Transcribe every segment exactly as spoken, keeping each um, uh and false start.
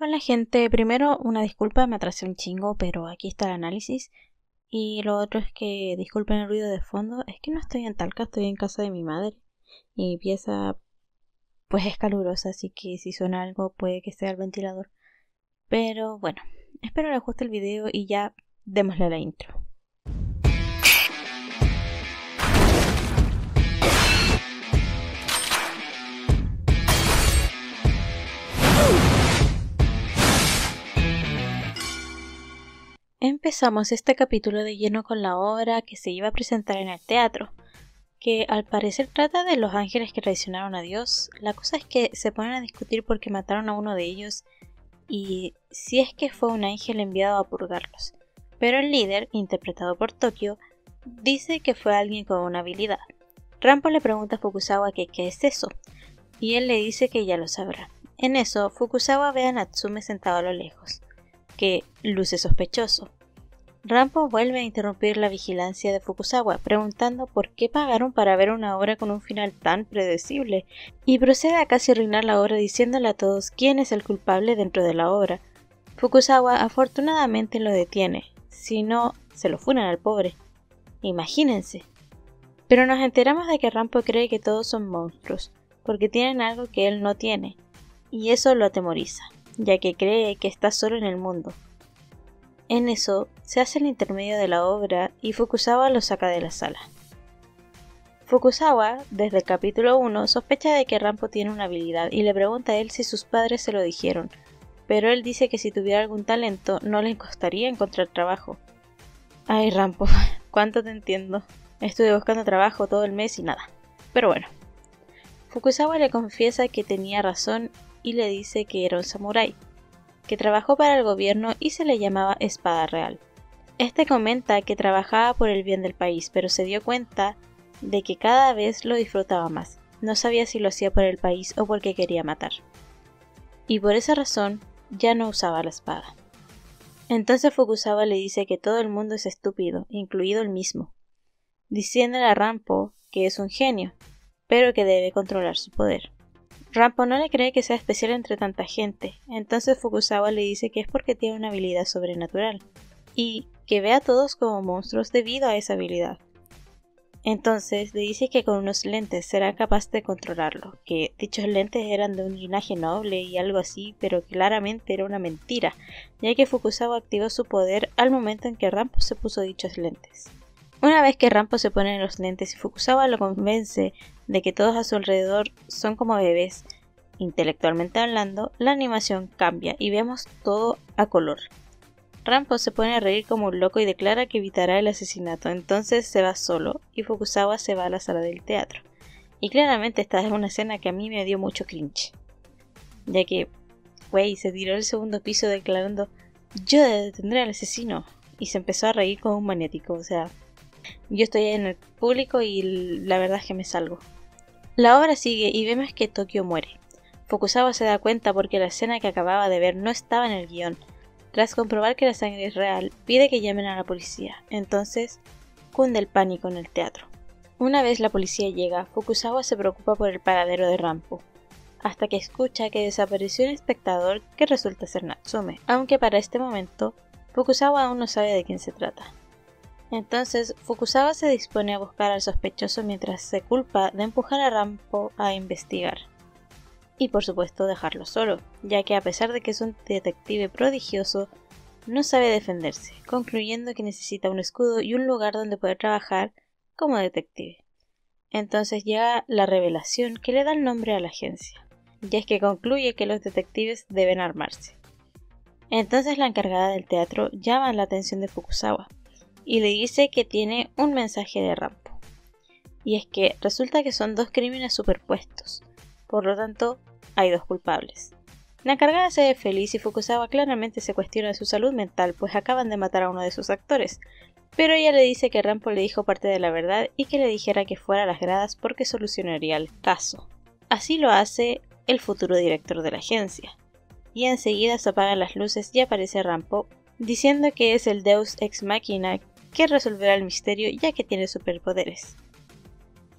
Hola gente, primero una disculpa, me atrasé un chingo, pero aquí está el análisis. Y lo otro es que disculpen el ruido de fondo, es que no estoy en Talca, estoy en casa de mi madre. Y mi pieza pues es calurosa, así que si suena algo puede que sea el ventilador. Pero bueno, espero les guste el video y ya démosle a la intro. Empezamos este capítulo de lleno con la obra que se iba a presentar en el teatro, que al parecer trata de los ángeles que traicionaron a Dios. La cosa es que se ponen a discutir porque mataron a uno de ellos y si es que fue un ángel enviado a purgarlos. Pero el líder, interpretado por Tokio, dice que fue alguien con una habilidad. Rampo le pregunta a Fukuzawa que qué es eso, y él le dice que ya lo sabrá. En eso, Fukuzawa ve a Natsume sentado a lo lejos, que luce sospechoso. Rampo vuelve a interrumpir la vigilancia de Fukuzawa, preguntando por qué pagaron para ver una obra con un final tan predecible, y procede a casi arruinar la obra diciéndole a todos quién es el culpable dentro de la obra. Fukuzawa afortunadamente lo detiene, si no, se lo funan al pobre. Imagínense. Pero nos enteramos de que Rampo cree que todos son monstruos, porque tienen algo que él no tiene, y eso lo atemoriza, ya que cree que está solo en el mundo. En eso, se hace el intermedio de la obra y Fukuzawa lo saca de la sala. Fukuzawa, desde el capítulo uno, sospecha de que Rampo tiene una habilidad y le pregunta a él si sus padres se lo dijeron, pero él dice que si tuviera algún talento no le costaría encontrar trabajo. Ay Rampo, cuánto te entiendo. Estuve buscando trabajo todo el mes y nada. Pero bueno. Fukuzawa le confiesa que tenía razón y le dice que era un samurái, que trabajó para el gobierno y se le llamaba Espada Real. Este comenta que trabajaba por el bien del país, pero se dio cuenta de que cada vez lo disfrutaba más. No sabía si lo hacía por el país o porque quería matar. Y por esa razón, ya no usaba la espada. Entonces Fukuzawa le dice que todo el mundo es estúpido, incluido él mismo, diciéndole a Rampo que es un genio, pero que debe controlar su poder. Rampo no le cree que sea especial entre tanta gente, entonces Fukuzawa le dice que es porque tiene una habilidad sobrenatural, y que ve a todos como monstruos debido a esa habilidad. Entonces le dice que con unos lentes será capaz de controlarlo, que dichos lentes eran de un linaje noble y algo así, pero claramente era una mentira, ya que Fukuzawa activó su poder al momento en que Rampo se puso dichos lentes. Una vez que Rampo se pone en los lentes y Fukuzawa lo convence de que todos a su alrededor son como bebés, intelectualmente hablando, la animación cambia y vemos todo a color. Rampo se pone a reír como un loco y declara que evitará el asesinato, entonces se va solo y Fukuzawa se va a la sala del teatro. Y claramente esta es una escena que a mí me dio mucho cringe, ya que, güey, se tiró al segundo piso declarando "yo detendré al asesino" y se empezó a reír como un maniático, o sea... Yo estoy en el público y la verdad es que me salgo. La obra sigue y vemos que Tokio muere. Fukuzawa se da cuenta porque la escena que acababa de ver no estaba en el guión. Tras comprobar que la sangre es real, pide que llamen a la policía. Entonces, cunde el pánico en el teatro. Una vez la policía llega, Fukuzawa se preocupa por el paradero de Rampo, hasta que escucha que desapareció un espectador que resulta ser Natsume, aunque para este momento, Fukuzawa aún no sabe de quién se trata. Entonces, Fukuzawa se dispone a buscar al sospechoso mientras se culpa de empujar a Rampo a investigar. Y por supuesto dejarlo solo, ya que a pesar de que es un detective prodigioso, no sabe defenderse, concluyendo que necesita un escudo y un lugar donde poder trabajar como detective. Entonces llega la revelación que le da el nombre a la agencia, ya es que concluye que los detectives deben armarse. Entonces la encargada del teatro llama la atención de Fukuzawa y le dice que tiene un mensaje de Rampo. Y es que resulta que son dos crímenes superpuestos, por lo tanto hay dos culpables. La encargada se ve feliz y Fukuzawa claramente se cuestiona de su salud mental, pues acaban de matar a uno de sus actores. Pero ella le dice que Rampo le dijo parte de la verdad y que le dijera que fuera a las gradas porque solucionaría el caso. Así lo hace el futuro director de la agencia. Y enseguida se apagan las luces y aparece Rampo, diciendo que es el Deus ex máquina que resolverá el misterio ya que tiene superpoderes.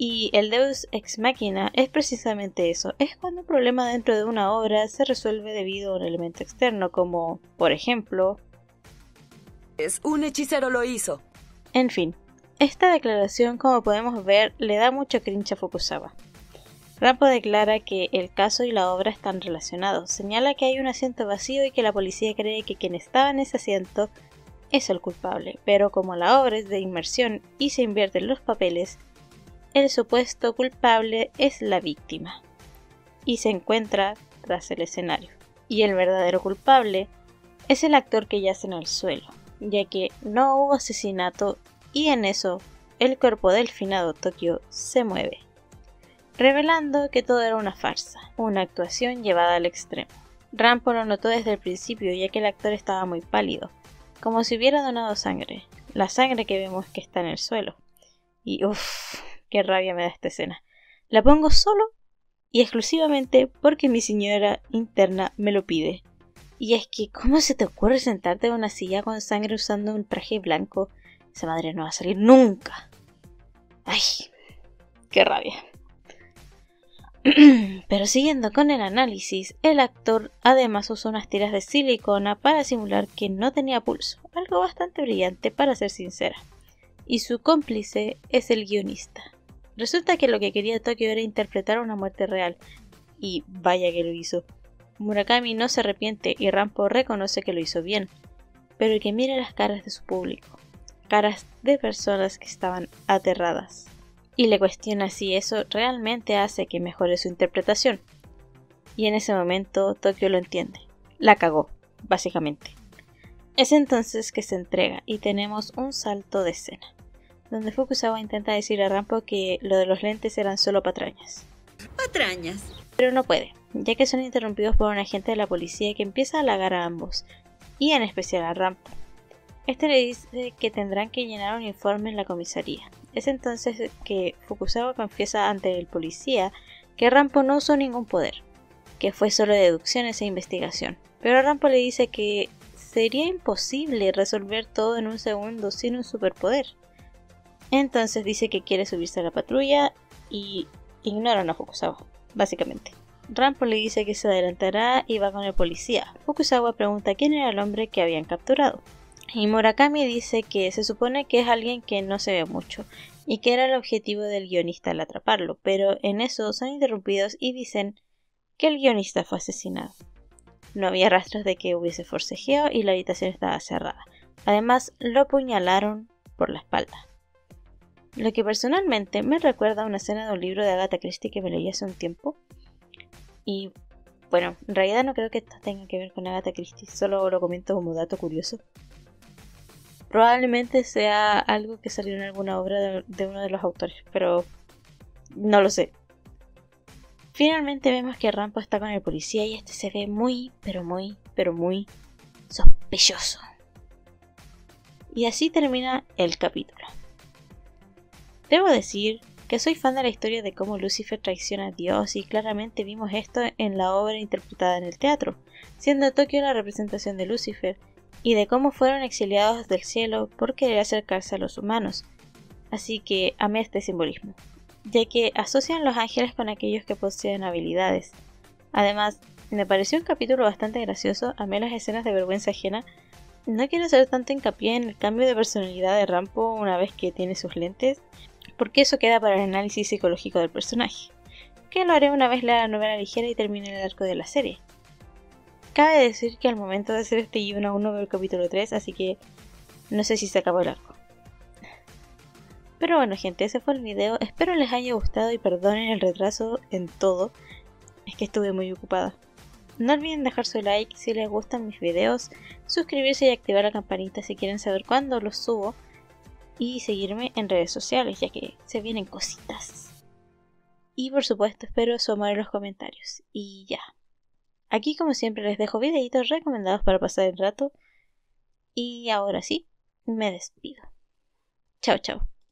Y el Deus ex máquina es precisamente eso, es cuando un problema dentro de una obra se resuelve debido a un elemento externo, como, por ejemplo... Es un hechicero lo hizo. En fin, esta declaración, como podemos ver, le da mucho cringe a Fukuzawa. Rampo declara que el caso y la obra están relacionados, señala que hay un asiento vacío y que la policía cree que quien estaba en ese asiento es el culpable, pero como la obra es de inmersión y se invierten los papeles... El supuesto culpable es la víctima y se encuentra tras el escenario. Y el verdadero culpable es el actor que yace en el suelo, ya que no hubo asesinato y en eso el cuerpo del finado Tokio se mueve, revelando que todo era una farsa, una actuación llevada al extremo. Rampo lo notó desde el principio ya que el actor estaba muy pálido, como si hubiera donado sangre, la sangre que vemos que está en el suelo. Y uff... Qué rabia me da esta escena. La pongo solo y exclusivamente porque mi señora interna me lo pide. Y es que, ¿cómo se te ocurre sentarte en una silla con sangre usando un traje blanco? Esa madre no va a salir nunca. Ay, qué rabia. Pero siguiendo con el análisis, el actor además usó unas tiras de silicona para simular que no tenía pulso. Algo bastante brillante, para ser sincera. Y su cómplice es el guionista. Resulta que lo que quería Tokio era interpretar una muerte real, y vaya que lo hizo. Murakami no se arrepiente y Rampo reconoce que lo hizo bien, pero que mire las caras de su público, caras de personas que estaban aterradas, y le cuestiona si eso realmente hace que mejore su interpretación. Y en ese momento Tokio lo entiende, la cagó, básicamente. Es entonces que se entrega y tenemos un salto de escena, donde Fukuzawa intenta decir a Rampo que lo de los lentes eran solo patrañas. Patrañas. Pero no puede, ya que son interrumpidos por un agente de la policía que empieza a halagar a ambos, y en especial a Rampo. Este le dice que tendrán que llenar un informe en la comisaría. Es entonces que Fukuzawa confiesa ante el policía que Rampo no usó ningún poder, que fue solo deducciones e investigación. Pero Rampo le dice que sería imposible resolver todo en un segundo sin un superpoder. Entonces dice que quiere subirse a la patrulla y ignoran a Fukuzawa, básicamente. Rampo le dice que se adelantará y va con el policía. Fukuzawa pregunta quién era el hombre que habían capturado. Y Murakami dice que se supone que es alguien que no se ve mucho y que era el objetivo del guionista al atraparlo, pero en eso son interrumpidos y dicen que el guionista fue asesinado. No había rastros de que hubiese forcejeo y la habitación estaba cerrada. Además, lo apuñalaron por la espalda. Lo que personalmente me recuerda a una escena de un libro de Agatha Christie que me leí hace un tiempo. Y bueno, en realidad no creo que esto tenga que ver con Agatha Christie, solo lo comento como dato curioso. Probablemente sea algo que salió en alguna obra de, de uno de los autores, pero no lo sé. Finalmente vemos que Rampo está con el policía y este se ve muy, pero muy, pero muy sospechoso. Y así termina el capítulo. Debo decir que soy fan de la historia de cómo Lucifer traiciona a Dios y claramente vimos esto en la obra interpretada en el teatro, siendo Tokio la representación de Lucifer y de cómo fueron exiliados del cielo por querer acercarse a los humanos. Así que amé este simbolismo, ya que asocian los ángeles con aquellos que poseen habilidades. Además, me pareció un capítulo bastante gracioso, amé las escenas de vergüenza ajena. No quiero hacer tanto hincapié en el cambio de personalidad de Rampo una vez que tiene sus lentes, porque eso queda para el análisis psicológico del personaje, que lo haré una vez la novela ligera y termine el arco de la serie. Cabe decir que al momento de hacer este guión aún no veo el capítulo tres, así que no sé si se acabó el arco. Pero bueno gente, ese fue el video, espero les haya gustado y perdonen el retraso en todo, es que estuve muy ocupada. No olviden dejar su like si les gustan mis videos, suscribirse y activar la campanita si quieren saber cuándo los subo y seguirme en redes sociales ya que se vienen cositas. Y por supuesto espero su amor en los comentarios y ya. Aquí como siempre les dejo videitos recomendados para pasar el rato y ahora sí, me despido. Chao chao.